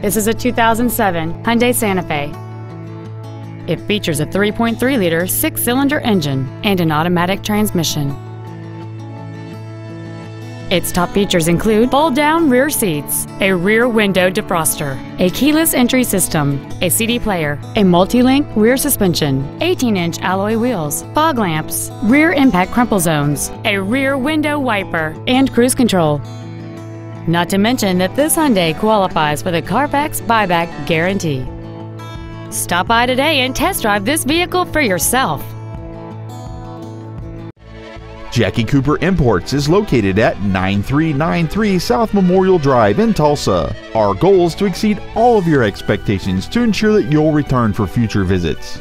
This is a 2007 Hyundai Santa Fe. It features a 3.3-liter six-cylinder engine and an automatic transmission. Its top features include fold-down rear seats, a rear window defroster, a keyless entry system, a CD player, a multi-link rear suspension, 18-inch alloy wheels, fog lamps, rear impact crumple zones, a rear window wiper, and cruise control. Not to mention that this Hyundai qualifies for the Carfax buyback guarantee. Stop by today and test drive this vehicle for yourself. Jackie Cooper Imports is located at 9393 South Memorial Drive in Tulsa. Our goal is to exceed all of your expectations to ensure that you'll return for future visits.